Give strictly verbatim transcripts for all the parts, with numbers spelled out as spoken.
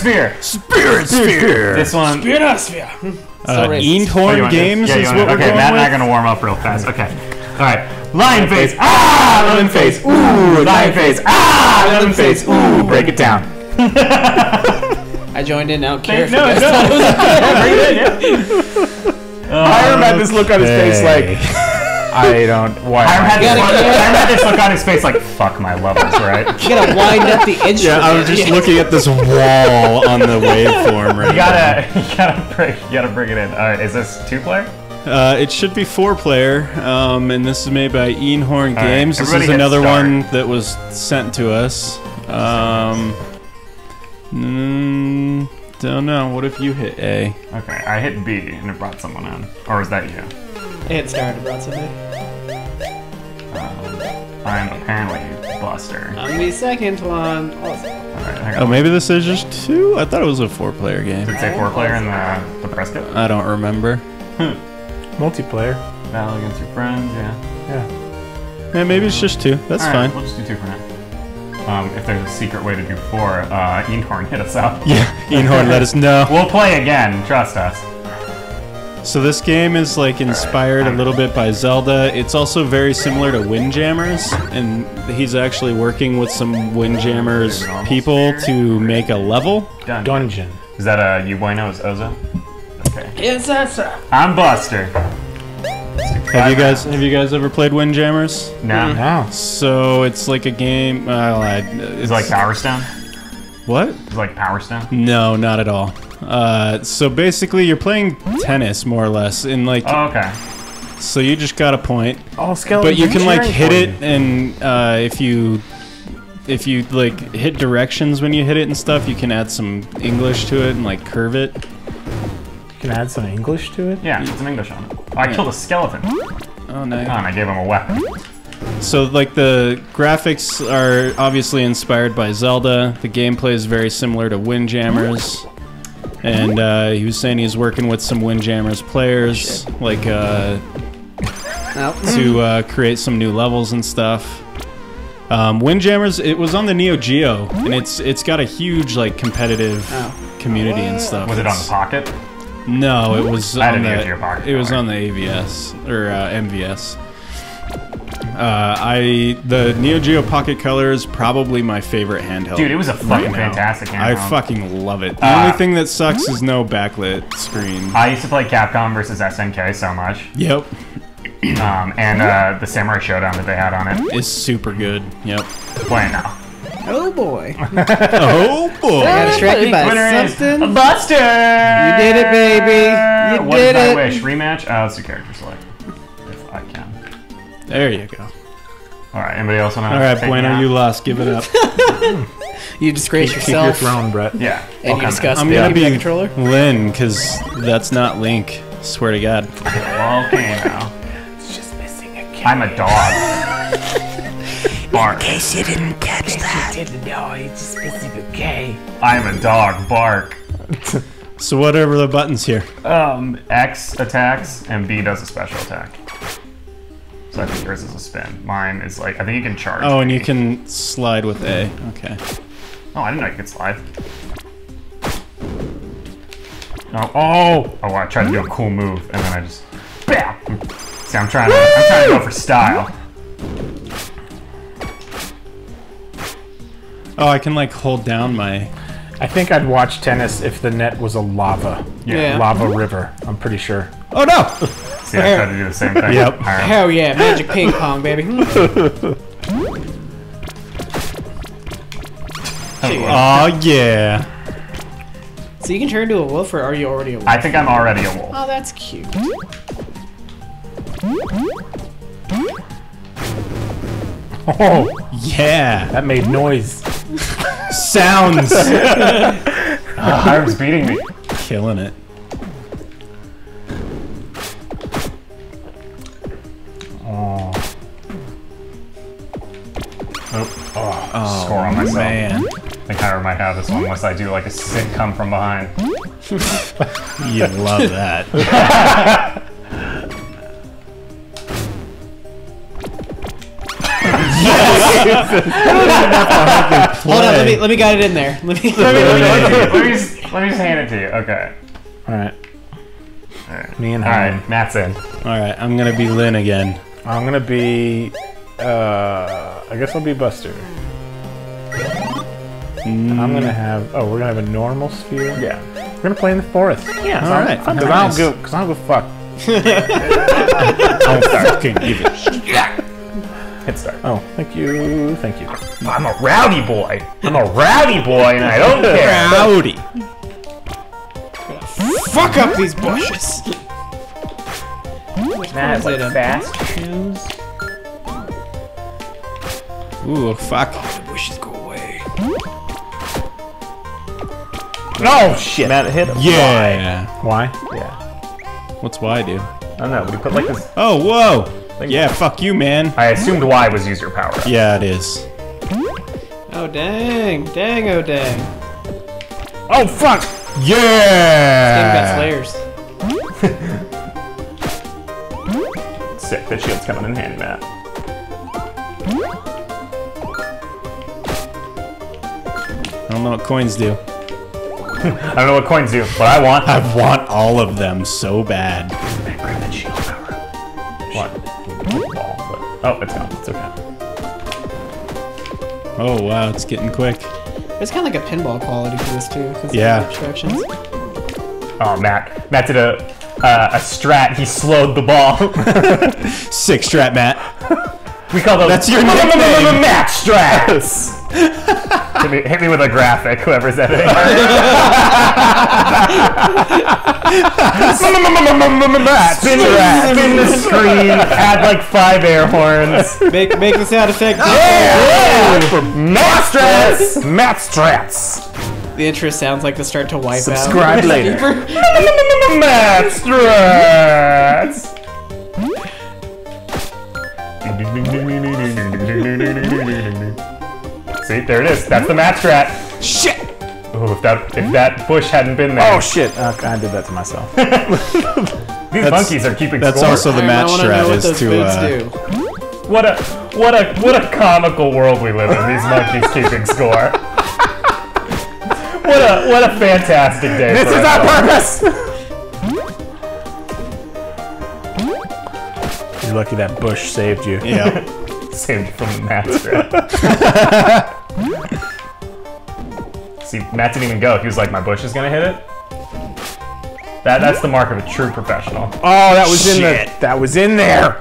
SpiritSphere! SpiritSphere! This one. SpiritSphere! Uh, Eendhoorn oh, Games yeah, is what we're okay, going Matt with? And I are going to warm up real fast. Okay. Alright. Lion face. Ah! Lemon face. Ooh! Lion face. Ah! Lemon face. Ooh! Break it down. I joined in. I don't care. No, no. Hiram had this look on his face like... I don't. Why? Hiram had, had this look on his face like, fuck my levels, right? You gotta wind up the instrument. Yeah, I was just yeah. looking at this wall on the waveform right you gotta, now. You gotta, break, you gotta bring it in. All right, is this two player? Uh, it should be four player, um, and this is made by Eendhoorn Games. Right. This is another start. one that was sent to us. Um, mm, don't know. What if you hit A? Okay, I hit B, and it brought someone on. Or is that you? It started about something. Um, I'm apparently Buster. I'm the second one. Also. Right, oh, maybe this is just two? I thought it was a four-player game. Did it say four-player in the, the press kit? I don't remember. Hmm. Multiplayer. Battle against your friends, yeah. Yeah. Yeah, maybe it's just two. That's All right, fine. We'll just do two for now. Um, if there's a secret way to do four, uh, Eendhoorn hit us up. Yeah, Eendhoorn let us know. We'll play again. Trust us. So this game is like inspired a little bit by Zelda. It's also very similar to Windjammers, and he's actually working with some Windjammers people to make a level dungeon. dungeon. Is that a you bueno is Oza? Okay. It's Oza. I'm Buster. Have you guys have you guys ever played Windjammers? No. No. So it's like a game. Well, I, it's, it's like Power Stone. What? It's like Power Stone. No, not at all. Uh, so basically, you're playing tennis more or less, in like. Oh, okay. So you just got a point. Oh, skeleton. But you can like hit it, and uh, if you, if you like hit directions when you hit it and stuff, you can add some English to it and like curve it. You can add some English to it. Yeah, it's an English on it. Oh, I yeah. killed a skeleton. Oh no! And I gave him a weapon. So, like, the graphics are obviously inspired by Zelda. The gameplay is very similar to Windjammers. And uh, he was saying he's working with some Windjammers players, Shit. like, uh, oh. to uh, create some new levels and stuff. Um, Windjammers, it was on the Neo Geo, and it's it's got a huge, like, competitive oh. community and stuff. Was it on the Pocket? No, it was I on the Pocket it was on the A V S or uh, M V S. Uh, I the Neo Geo Pocket Color is probably my favorite handheld. Dude, it was a fucking right fantastic handheld. I fucking love it. The uh, only thing that sucks is no backlit screen. I used to play Capcom versus S N K so much. Yep. Um, and uh, the Samurai Showdown that they had on it is super good. Yep. Play now. Oh boy. oh boy. I got distracted by something. Buster. You did it, baby. You what did it. What is my wish? Rematch? Oh, it's a character select. If I can. There you go. All right. Anybody else want to? All right, Bueno, you lost. Give it up. you disgrace you yourself. Keep your throne, Brett. Yeah. And I'll you discuss I'm gonna be controller. Lynn, because that's not Link. Swear to God. okay, now. It's just missing a cat. I'm a dog. bark. In case you didn't catch that. You didn't know. It's just missing a K. I'm a dog. Bark. so what are the buttons here? Um, X attacks and B does a special attack. So I think yours is a spin. Mine is like, I think you can charge. Oh, and you can slide with A. Okay. Oh, I didn't know you could slide. Oh, oh! Oh, I tried to do a cool move, and then I just... Bam! See, I'm trying to, I'm trying to go for style. Oh, I can like hold down my... I think I'd watch tennis if the net was a lava. Yeah. yeah. Lava river, I'm pretty sure. Oh, no! See, I tried to do the same thing. Yep. Right. Hell yeah, magic ping pong, baby. oh yeah. So you can turn into a wolf, or are you already a wolf? I think I'm already a wolf. Oh, that's cute. Oh yeah, that made noise. Sounds. uh, Hiram's beating me. Killing it. Oh, oh, oh, score on myself. Man. I think Hiram might have this one unless I do like a sick come from behind. you love that. yes! Hold on, let me let me get it in there. Let me let me, let, me, let, me just, let me just hand it to you. Okay. All right. All right. Me and all right. Matt's in. All right. I'm gonna be Lynn again. I'm gonna be. Uh, I guess I'll be Buster. Mm. I'm gonna have. Oh, we're gonna have a normal sphere. Yeah. We're gonna play in the forest. Yeah. All right. Because nice. I don't go. Cause I don't go fuck. I'm fucking give it shit. Hit start. Oh, thank you, thank you. I'm a rowdy boy. I'm a rowdy boy, and I don't care. Rowdy. Fuck up these bushes. That is like fast shoes. Ooh, fuck! Oh, the bushes go away. Oh shit! Matt hit him. Yeah. Why? Why? Yeah. What's Y do? I don't know. We put like this. Oh, whoa! Yeah, fuck you, man. I assumed Y was user power. Yeah, it is. Oh, dang. Dang, oh, dang. Oh, fuck! Yeah! This game got slayers. Sick. That shield's coming in handy, Matt. I don't know what coins do. I don't know what coins do, but I want. I want all of them so bad. Grab that shield power. What? Ball, but... Oh, it's gone. It's okay. Oh wow, it's getting quick. It's kind of like a pinball quality to this too. Yeah. Distractions. Oh, Matt. Matt did a uh, a strat. He slowed the ball. Sick strat, Matt. We call those. That's your nickname, Matt strats. Hit me, hit me with a graphic, whoever's editing. Spin the rat, spin the screen, add like five air horns. Make make the sound effect. Yeah! For Matt strats! Matt strats! The intro sounds like they start to wipe out. Subscribe later. Matt strats! See, there it is. That's the match rat. Shit! Ooh, if that if that bush hadn't been there. Oh shit! Uh, I did that to myself. These that's, monkeys are keeping that's score. That's also the match strat is those to. Uh... Do. What a what a what a comical world we live in. These monkeys keeping score. What a what a fantastic day. This for is our purpose. You're lucky that bush saved you. Yeah. Saved you from the match strat. See, Matt didn't even go. He was like, my bush is gonna hit it. That that's the mark of a true professional. Oh, that was Shit. in the that was in there.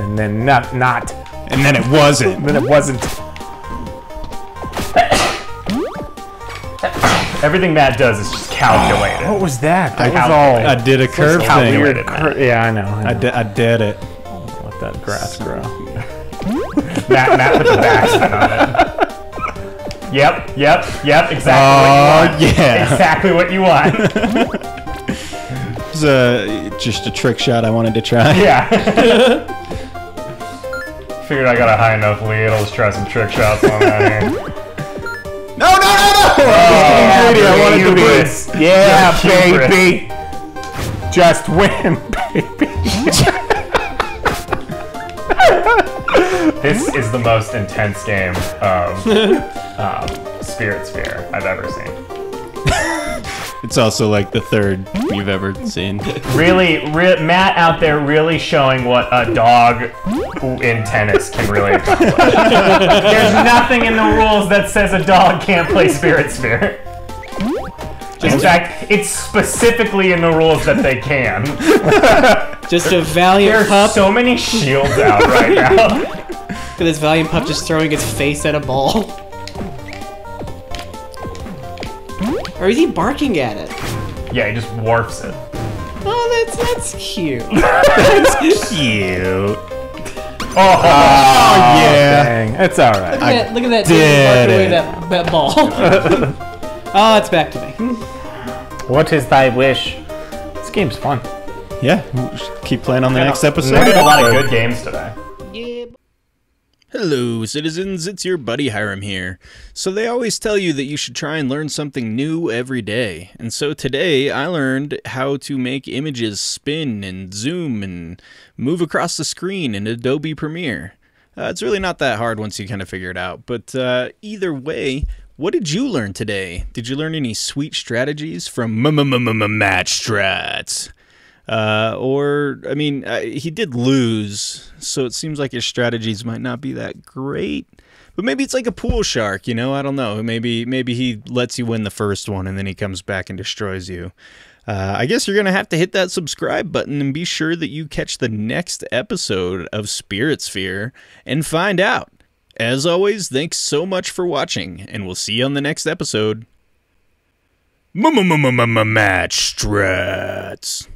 And then not not. And then it wasn't. And then it wasn't. Everything Matt does is just calculated. Oh, what was that? That I was all. I did a curve thing. Cur yeah, I know. I know. I, di I did it. Let that grass grow. Matt Matt put the backspin on it. Yep, yep, yep, exactly uh, what you want. Yeah. Exactly what you want. It's a, just a trick shot I wanted to try. Yeah. Figured I got a high enough lead, I'll just try some trick shots on that hand. No, no, no, no! Oh, yeah, greedy. I wanted to boost. Yeah, yeah, baby! Just win, baby! This is the most intense game of... Um, SpiritSphere I've ever seen. It's also like the third you've ever seen. Really, re Matt out there really showing what a dog in tennis can really accomplish. There's nothing in the rules that says a dog can't play SpiritSphere. In fact, it's specifically in the rules that they can. Just a valiant There's pup. so many shields out right now. Look at this valiant pup just throwing its face at a ball. Or is he barking at it? Yeah, he just warps it. Oh, that's that's cute. That's cute. Oh, oh yeah. Dang. It's all right. Look at I that. Look at that. Did away that, that ball. Oh, it's back to me. What is thy wish? This game's fun. Yeah. We'll keep playing on the next episode. We got a lot of good games today. Yeah. Hello, citizens, it's your buddy Hiram here. So they always tell you that you should try and learn something new every day. And so today I learned how to make images spin and zoom and move across the screen in Adobe Premiere. Uh, it's really not that hard once you kind of figure it out. But uh, either way, what did you learn today? Did you learn any sweet strategies from Matt Strats? Uh, or, I mean, uh, he did lose, so it seems like his strategies might not be that great. But maybe it's like a pool shark, you know? I don't know. Maybe maybe he lets you win the first one, and then he comes back and destroys you. Uh, I guess you're going to have to hit that subscribe button and be sure that you catch the next episode of SpiritSphere and find out. As always, thanks so much for watching, and we'll see you on the next episode. Match Strats.